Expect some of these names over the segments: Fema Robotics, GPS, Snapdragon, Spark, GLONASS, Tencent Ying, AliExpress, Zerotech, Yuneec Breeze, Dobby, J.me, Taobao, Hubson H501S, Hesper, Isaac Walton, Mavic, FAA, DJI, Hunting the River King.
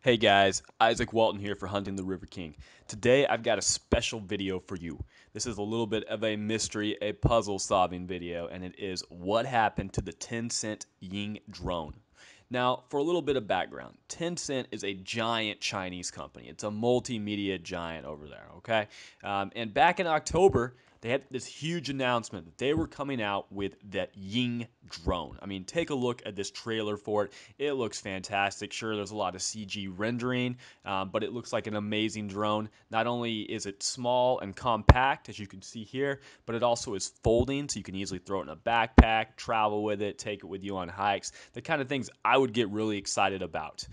Hey guys, Isaac Walton here for Hunting the River King. Today I've got a special video for you. This is a little bit of a mystery, a puzzle solving video, and it is what happened to the Tencent Ying drone. Now, for a little bit of background, Tencent is a giant Chinese company. It's a multimedia giant over there, okay? And back in October, they had this huge announcement that they were coming out with that Ying drone. I mean, take a look at this trailer for it. It looks fantastic. Sure, there's a lot of CG rendering, but it looks like an amazing drone. Not only is it small and compact, as you can see here, but it also is folding, so you can easily throw it in a backpack, travel with it, take it with you on hikes, the kind of things I would get really excited about.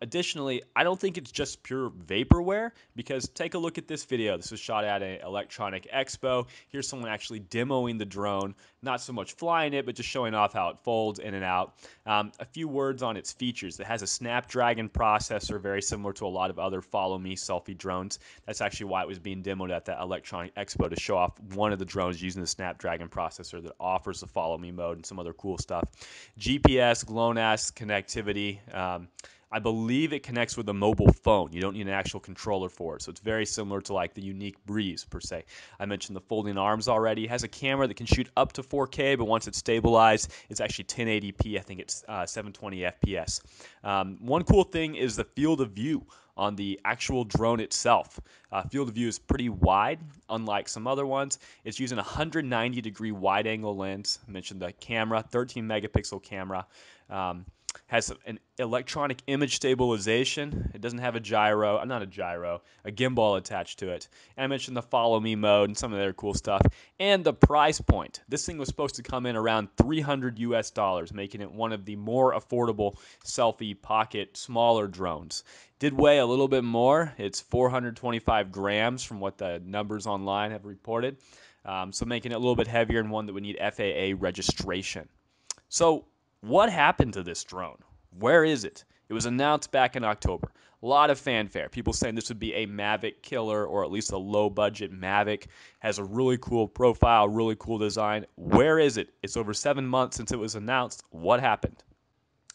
Additionally, I don't think it's just pure vaporware, because take a look at this video. This was shot at an electronic expo. Here's someone actually demoing the drone, not so much flying it, but just showing off how it folds in and out. A few words on its features. It has a Snapdragon processor, very similar to a lot of other Follow Me selfie drones. That's actually why it was being demoed at that electronic expo, to show off one of the drones using the Snapdragon processor that offers the Follow Me mode and some other cool stuff. GPS, GLONASS, connectivity. I believe it connects with a mobile phone. You don't need an actual controller for it. So it's very similar to like the Yuneec Breeze per se. I mentioned the folding arms already. It has a camera that can shoot up to 4K, but once it's stabilized, it's actually 1080p. I think it's 720 FPS. One cool thing is the field of view on the actual drone itself. Field of view is pretty wide, unlike some other ones. It's using a 190-degree wide-angle lens. I mentioned the camera, 13-megapixel camera. Has an electronic image stabilization. It doesn't have a gyro, a gimbal attached to it. And I mentioned the Follow Me mode and some of their cool stuff. And the price point. This thing was supposed to come in around $300 US, making it one of the more affordable selfie pocket smaller drones. Did weigh a little bit more. It's 425 grams from what the numbers online have reported. So making it a little bit heavier and one that would need FAA registration. So what happened to this drone? Where is it? It was announced back in October. A lot of fanfare. People saying this would be a Mavic killer, or at least a low-budget Mavic. Has a really cool profile, really cool design. Where is it? It's over 7 months since it was announced. What happened?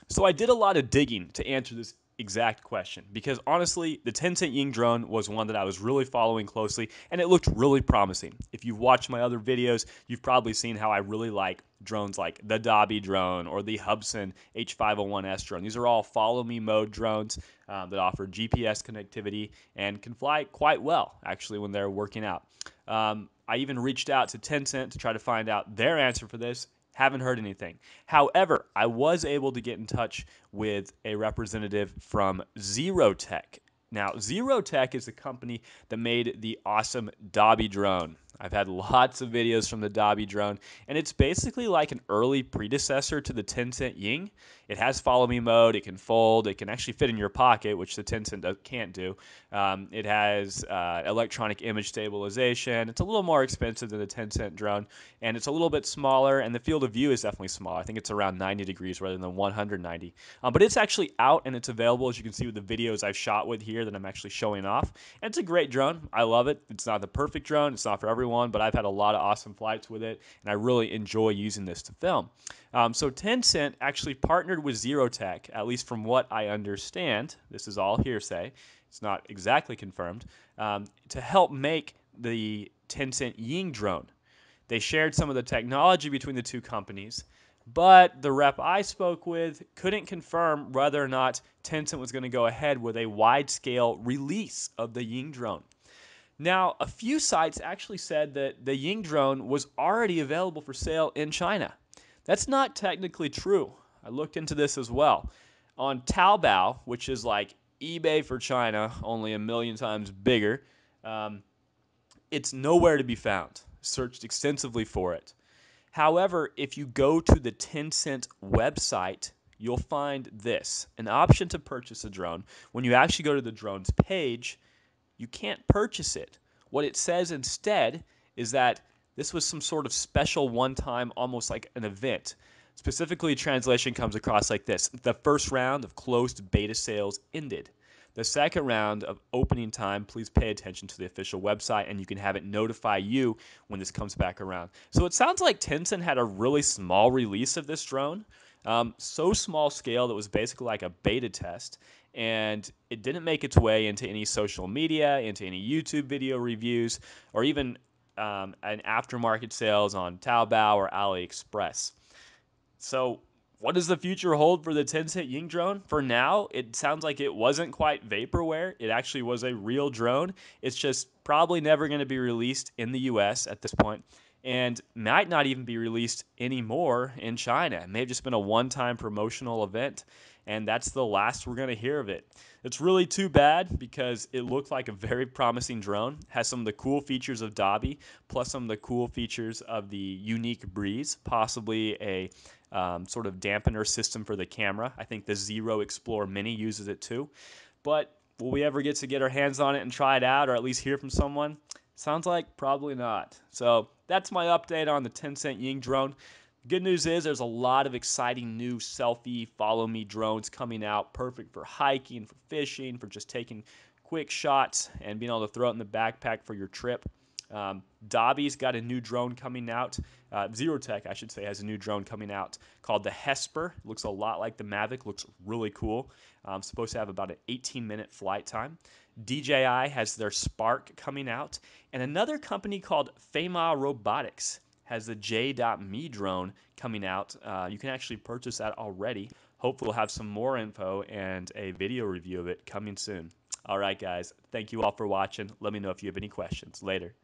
So I did a lot of digging to answer this exact question, because honestly, the Tencent Ying drone was one that I was really following closely, and it looked really promising. If you've watched my other videos, you've probably seen how I really like drones like the Dobby drone or the Hubson H501S drone. These are all Follow Me mode drones that offer GPS connectivity and can fly quite well, actually, when they're working out. I even reached out to Tencent to try to find out their answer for this. Haven't heard anything. However, I was able to get in touch with a representative from Zerotech. Now, Zerotech is a company that made the awesome Dobby drone. I've had lots of videos from the Dobby drone, and it's basically like an early predecessor to the Tencent Ying. It has Follow Me mode, it can fold, it can actually fit in your pocket, which the Tencent can't do. It has electronic image stabilization. It's a little more expensive than the Tencent drone, and it's a little bit smaller, and the field of view is definitely smaller. I think it's around 90 degrees rather than 190. But it's actually out, and it's available, as you can see with the videos I've shot with here that I'm actually showing off. And it's a great drone. I love it. It's not the perfect drone. It's not for everyone. But I've had a lot of awesome flights with it, and I really enjoy using this to film. So Tencent actually partnered with Zerotech, at least from what I understand. This is all hearsay. It's not exactly confirmed, to help make the Tencent Ying drone. They shared some of the technology between the two companies, but the rep I spoke with couldn't confirm whether or not Tencent was going to go ahead with a wide-scale release of the Ying drone. Now, a few sites actually said that the Ying drone was already available for sale in China. That's not technically true. I looked into this as well. On Taobao, which is like eBay for China, only 1,000,000 times bigger, it's nowhere to be found. Searched extensively for it. However, if you go to the Tencent website, you'll find this. An option to purchase a drone. When you actually go to the drone's page, you can't purchase it. What it says instead is that this was some sort of special one-time, almost like an event. Specifically, translation comes across like this. The first round of closed beta sales ended. The second round of opening time, please pay attention to the official website, and you can have it notify you when this comes back around. So it sounds like Tencent had a really small release of this drone. So small scale that was basically like a beta test. and it didn't make its way into any social media, into any YouTube video reviews, or even an aftermarket sales on Taobao or AliExpress. So what does the future hold for the Tencent Ying drone? For now, it sounds like it wasn't quite vaporware. It actually was a real drone. It's just probably never going to be released in the US at this point, and might not even be released anymore in China. It may have just been a one-time promotional event, and that's the last we're going to hear of it. It's really too bad because it looked like a very promising drone. It has some of the cool features of Dobby, plus some of the cool features of the Yuneec Breeze, possibly a sort of dampener system for the camera. I think the Zero Explorer Mini uses it too. But will we ever get to get our hands on it and try it out, or at least hear from someone? Sounds like probably not. So that's my update on the Tencent Ying drone. Good news is there's a lot of exciting new selfie follow me drones coming out, perfect for hiking, for fishing, for just taking quick shots and being able to throw it in the backpack for your trip. Dobby's got a new drone coming out. Zerotech, I should say, has a new drone coming out called the Hesper. Looks a lot like the Mavic. Looks really cool. Supposed to have about an 18-minute flight time. DJI has their Spark coming out. And another company called Fema Robotics has the J.me drone coming out. You can actually purchase that already. Hopefully we'll have some more info and a video review of it coming soon. All right, guys. Thank you all for watching. Let me know if you have any questions. Later.